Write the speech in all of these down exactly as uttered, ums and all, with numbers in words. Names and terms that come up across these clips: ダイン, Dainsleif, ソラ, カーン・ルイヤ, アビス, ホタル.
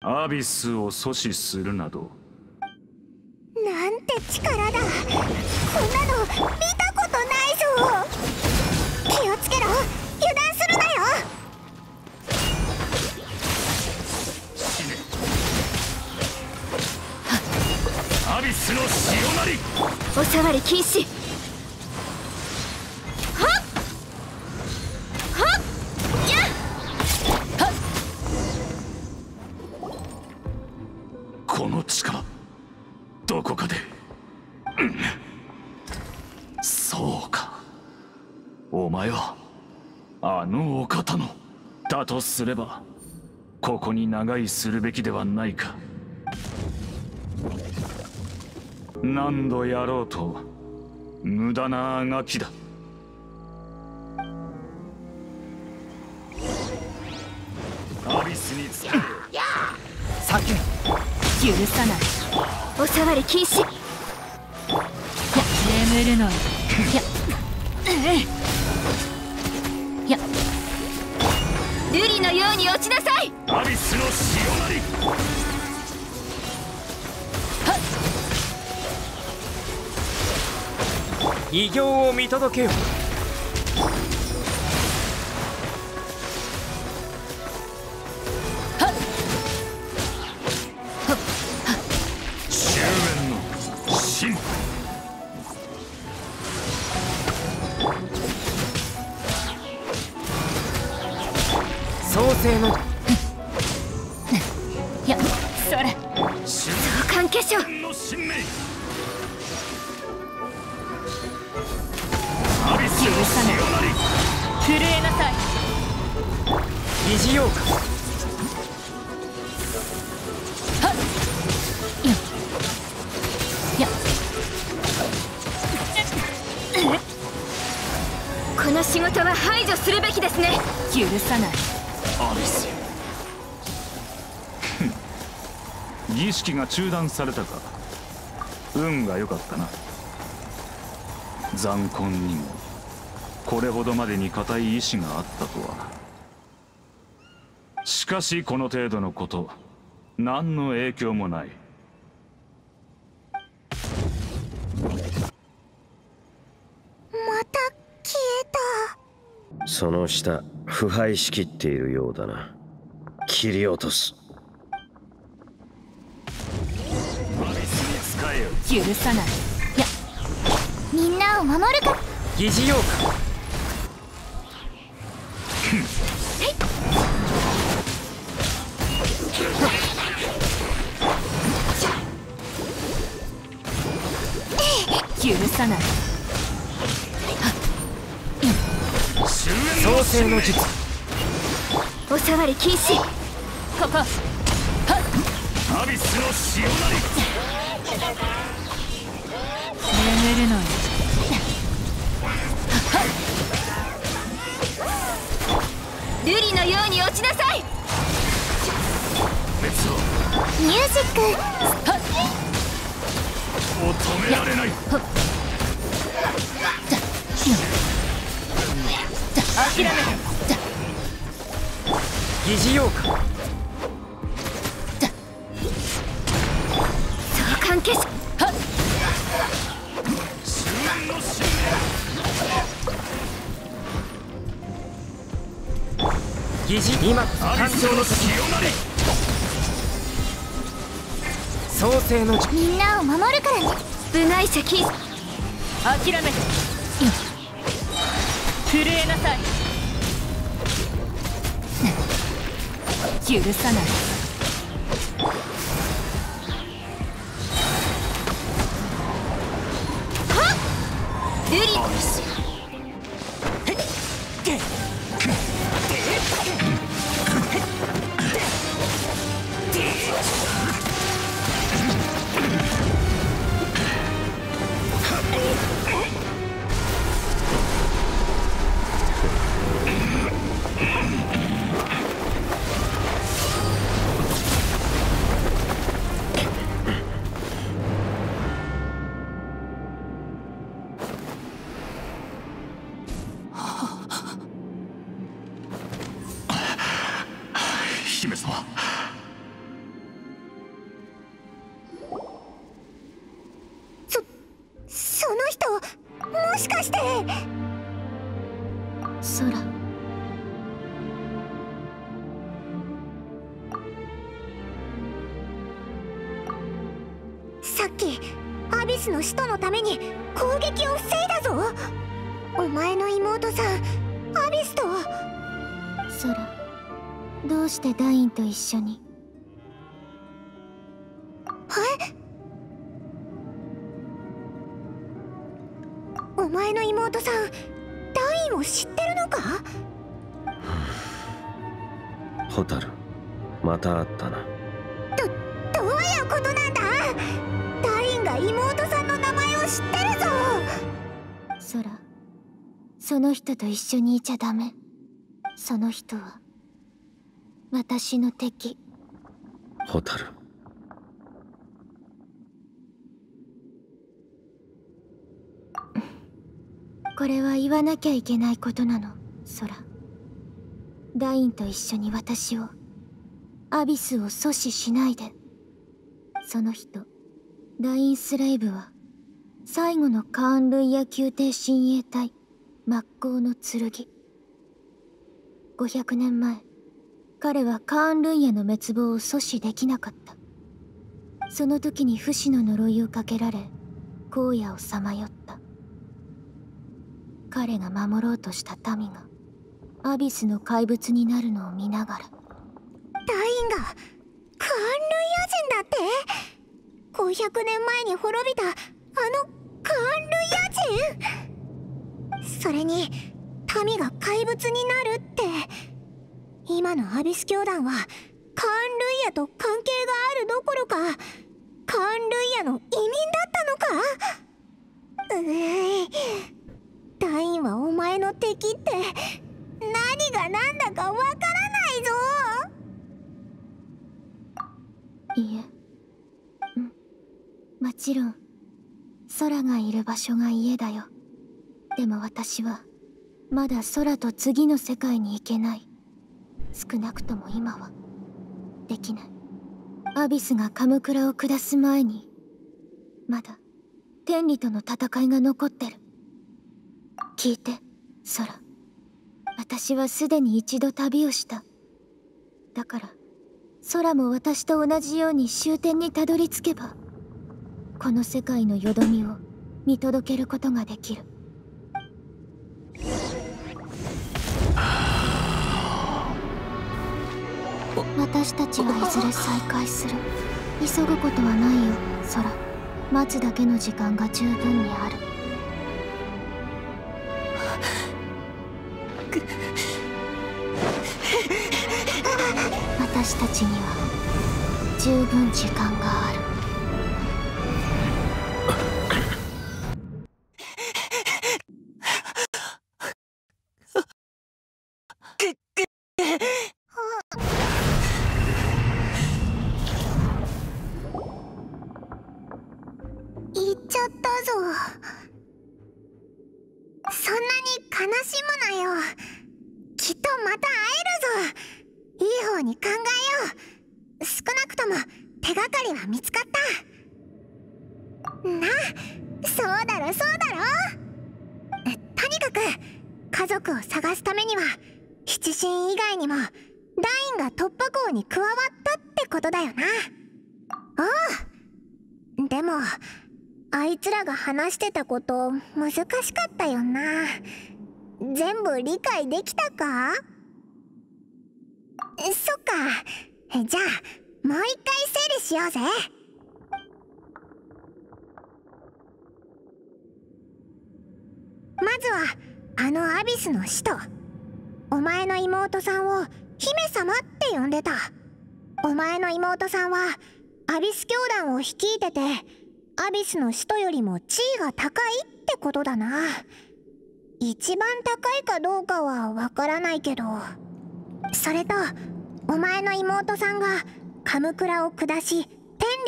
アビスを阻止するなど。なんて力だ。そんなの見たことないぞ。気をつけろ、油断するなよ。死ね。アビスの潮なり。お触り禁止。とすればここに長居するべきではないか。何度やろうと無駄なあがきだ。アビスにつけ。避け、許さない。お触り禁止。眠るのよ。いや、いや、瑠璃のように落ちなさい。アビスの潮なり。異形を見届けよ。終焉の真。創世のいや、それ召喚結晶。震えなさい。意地ようか。いや、この仕事は排除するべきですね。許さない。アビス儀式が中断されたか。運が良かったな。残魂にもこれほどまでに固い意志があったとは。しかしこの程度のこと、何の影響もない。また消えた。その下腐敗しきっているようだな。切り落とす。許さない。いや、みんなを守るか。疑似ようか。許さない。創世の術。お触り禁止。ここ。アビスの潮なり。眠るのよ。瑠璃のように落ちなさい。ミュージック。もう止められない。諦めて。疑似ようか。相関消し。疑似今誕生の時。創世の時。みんなを守るからね。部外者禁止。諦めて。震えなさい。許さない。はっ、瑠璃。しかして空。さっきアビスの使徒のために攻撃を防いだぞ。お前の妹さんアビスと。ソラ、どうしてダインと一緒に？え？お前の妹さんダインを知ってるのか？ホタル、また会ったな。ど、どういうことなんだ。ダインが妹さんの名前を知ってるぞ。ソラ、その人と一緒にいちゃダメ。その人は私の敵。ホタル。これは言わなきゃいけないことなの、ソラ。ダインと一緒に私を、アビスを阻止しないで。その人、ダインスレイブは、最後のカーン・ルイヤ宮廷親衛隊、末光の剣。ごひゃくねんまえ、彼はカーン・ルイヤの滅亡を阻止できなかった。その時に不死の呪いをかけられ、荒野をさまよった。彼が守ろうとした民が、アビスの怪物になるのを見ながら。ダインが、カーン・ルイヤ人だってごひゃくねんまえに滅びたあのカーン・ルイヤ人。それに民が怪物になるって。今のアビス教団はカーン・ルイヤと関係があるどころかカーン・ルイヤの移民だったのか。うーい、ダインはお前の敵って何が何だかわからないぞ。いえ、もちろん空がいる場所が家だよ。でも私はまだ空と次の世界に行けない。少なくとも今はできない。アビスが鎌倉を下す前にまだ天理との戦いが残ってる。聞いて空、私はすでに一度旅をした。だから空も私と同じように終点にたどり着けばこの世界のよどみを見届けることができる。私たちはいずれ再会する。急ぐことはないよ空、待つだけの時間が十分にある。私たちには十分時間がある。話してたこと難しかったよな。全部理解できたか？そっか。じゃあもう一回整理しようぜ。まずはあのアビスの使徒、お前の妹さんを姫様って呼んでた。お前の妹さんはアビス教団を率いててアビスの使徒よりも地位が高いってことだな。一番高いかどうかはわからないけど。それとお前の妹さんが鎌倉を下し天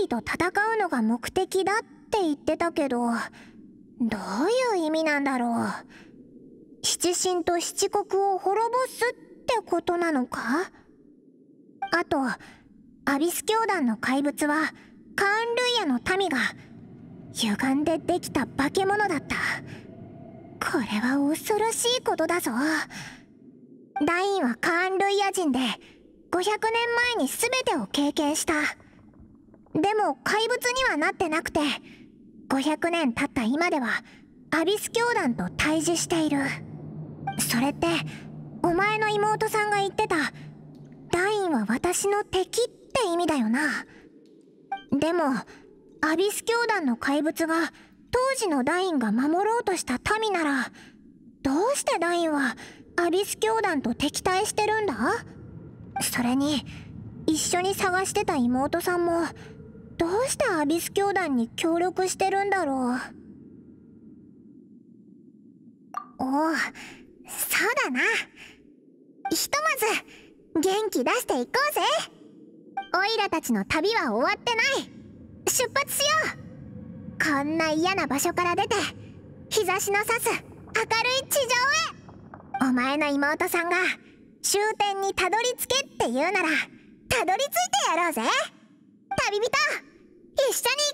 理と戦うのが目的だって言ってたけど、どういう意味なんだろう。七神と七国を滅ぼすってことなのか。あとアビス教団の怪物はカーン・ルイヤの民が歪んでできた化け物だった。これは恐ろしいことだぞ。ダインはカーン・ルイヤ人でごひゃくねんまえに全てを経験した。でも怪物にはなってなくて、ごひゃくねん経った今ではアビス教団と対峙している。それってお前の妹さんが言ってたダインは私の敵って意味だよな。でもアビス教団の怪物が当時のダインが守ろうとした民なら、どうしてダインはアビス教団と敵対してるんだ？それに一緒に探してた妹さんもどうしてアビス教団に協力してるんだろう。おう、そうだな。ひとまず元気出していこうぜ。オイラたちの旅は終わってない。出発しよう。こんな嫌な場所から出て日差しのさす明るい地上へ。お前の妹さんが終点にたどり着けって言うならたどり着いてやろうぜ。旅人、一緒に